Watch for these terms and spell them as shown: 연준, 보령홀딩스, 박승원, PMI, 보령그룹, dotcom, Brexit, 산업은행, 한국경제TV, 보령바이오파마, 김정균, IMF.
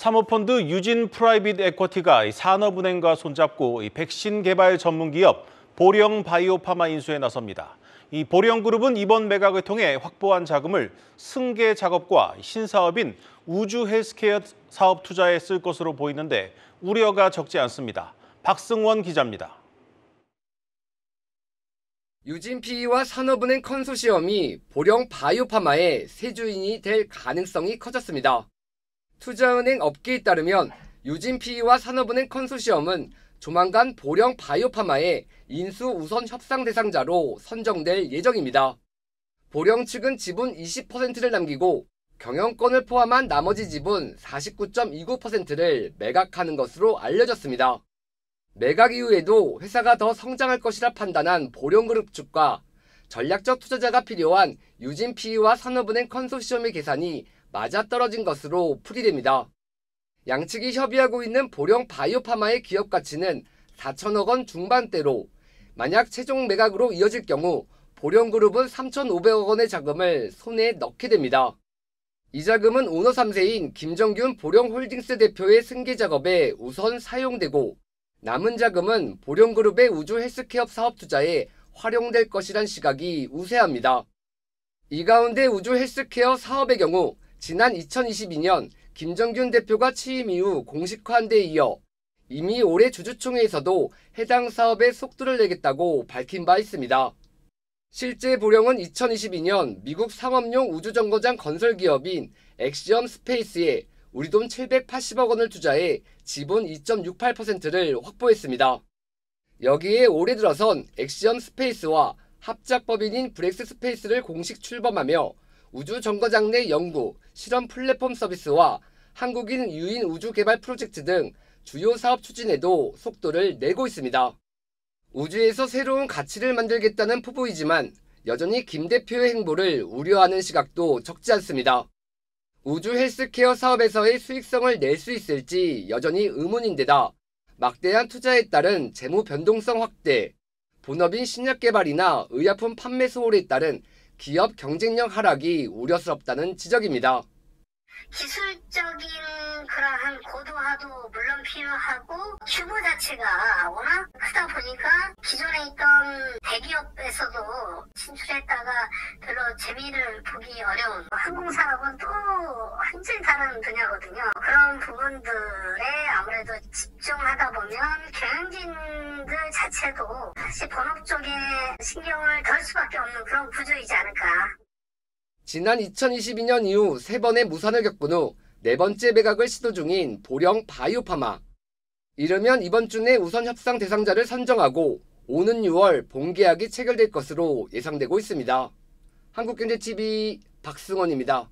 사모펀드 유진 프라이빗 에쿼티가 산업은행과 손잡고 백신 개발 전문기업 보령바이오파마 인수에 나섭니다. 이 보령그룹은 이번 매각을 통해 확보한 자금을 승계 작업과 신사업인 우주 헬스케어 사업 투자에 쓸 것으로 보이는데 우려가 적지 않습니다. 박승원 기자입니다. 유진 PE와 산업은행 컨소시엄이 보령바이오파마의 새 주인이 될 가능성이 커졌습니다. 투자은행 업계에 따르면 유진 PE와 산업은행 컨소시엄은 조만간 보령바이오파마의 인수 우선 협상 대상자로 선정될 예정입니다. 보령 측은 지분 20%를 남기고 경영권을 포함한 나머지 지분 49.29%를 매각하는 것으로 알려졌습니다. 매각 이후에도 회사가 더 성장할 것이라 판단한 보령그룹 측과 전략적 투자자가 필요한 유진 PE와 산업은행 컨소시엄의 계산이 맞아떨어진 것으로 풀이됩니다. 양측이 협의하고 있는 보령바이오파마의 기업 가치는 4천억 원 중반대로, 만약 최종 매각으로 이어질 경우 보령그룹은 3,500억 원의 자금을 손에 넣게 됩니다. 이 자금은 오너 3세인 김정균 보령홀딩스 대표의 승계 작업에 우선 사용되고, 남은 자금은 보령그룹의 우주 헬스케어 사업 투자에 활용될 것이란 시각이 우세합니다. 이 가운데 우주 헬스케어 사업의 경우 지난 2022년 김정균 대표가 취임 이후 공식화한 데 이어 이미 올해 주주총회에서도 해당 사업에 속도를 내겠다고 밝힌 바 있습니다. 실제 보령은 2022년 미국 상업용 우주정거장 건설기업인 엑시엄 스페이스에 우리 돈 780억 원을 투자해 지분 2.68%를 확보했습니다. 여기에 올해 들어선 엑시엄 스페이스와 합작법인인 브렉스 스페이스를 공식 출범하며 우주정거장 내 연구, 실험 플랫폼 서비스와 한국인 유인 우주개발 프로젝트 등 주요 사업 추진에도 속도를 내고 있습니다. 우주에서 새로운 가치를 만들겠다는 포부이지만 여전히 김 대표의 행보를 우려하는 시각도 적지 않습니다. 우주 헬스케어 사업에서의 수익성을 낼 수 있을지 여전히 의문인데다 막대한 투자에 따른 재무 변동성 확대, 본업인 신약 개발이나 의약품 판매 소홀에 따른 기업 경쟁력 하락이 우려스럽다는 지적입니다. 기술적인 그러한 고도화도 물론 필요하고 규모 자체가 워낙 크다 보니까 기존에 있던 대기업에서도 진출했다가 별로 재미를 보기 어려운, 항공산업은 또 완전히 다른 분야거든요. 그런 부분들에 아무래도 집중하다 보면 경영진들 자체도 사실 본업 쪽에 신경을 덜 수밖에 없는 그런 구조이지 않을까. 지난 2022년 이후 3번의 무산을 겪은 후 4번째 매각을 시도 중인 보령바이오파마. 이르면 이번 주 내 우선 협상 대상자를 선정하고 오는 6월 본계약이 체결될 것으로 예상되고 있습니다. 한국경제TV 박승원입니다.